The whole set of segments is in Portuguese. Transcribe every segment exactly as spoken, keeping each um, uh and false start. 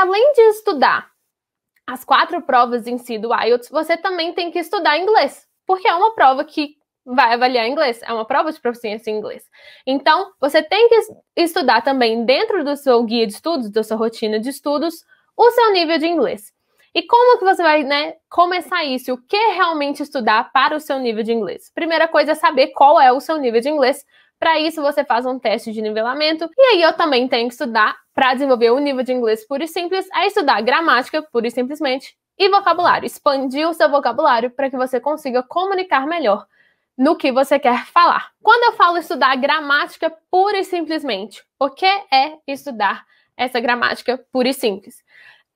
além de estudar as quatro provas em si do I E L T S, você também tem que estudar inglês, porque é uma prova que vai avaliar inglês, é uma prova de proficiência em inglês. Então, você tem que estudar também dentro do seu guia de estudos, da sua rotina de estudos, o seu nível de inglês. E como que você vai, né, começar isso? O que realmente estudar para o seu nível de inglês? Primeira coisa é saber qual é o seu nível de inglês. Para isso, você faz um teste de nivelamento. E aí, eu também tenho que estudar para desenvolver o nível de inglês puro e simples, é estudar gramática, pura e simplesmente, e vocabulário. Expandir o seu vocabulário para que você consiga comunicar melhor no que você quer falar. Quando eu falo estudar gramática pura e simplesmente, o que é estudar essa gramática pura e simples?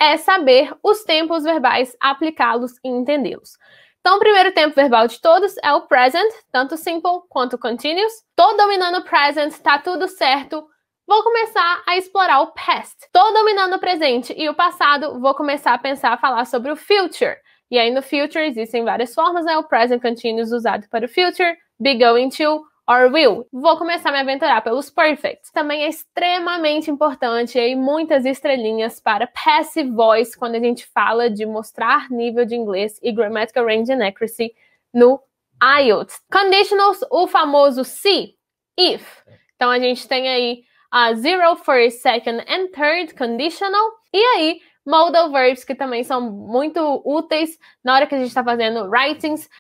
É saber os tempos verbais, aplicá-los e entendê-los. Então, o primeiro tempo verbal de todos é o present, tanto simple quanto continuous. Tô dominando o present, tá tudo certo. Vou começar a explorar o past. Tô dominando o presente e o passado, vou começar a pensar, a falar sobre o future. E aí, no future, existem várias formas, né? O present continuous usado para o future, be going to, or will. Vou começar a me aventurar pelos perfect. Também é extremamente importante, aí, muitas estrelinhas para passive voice, quando a gente fala de mostrar nível de inglês e grammatical range and accuracy no I E L T S. Conditionals, o famoso se, if. Então, a gente tem aí a zero, first, second and third conditional. E aí, modal verbs, que também são muito úteis na hora que a gente está fazendo writings,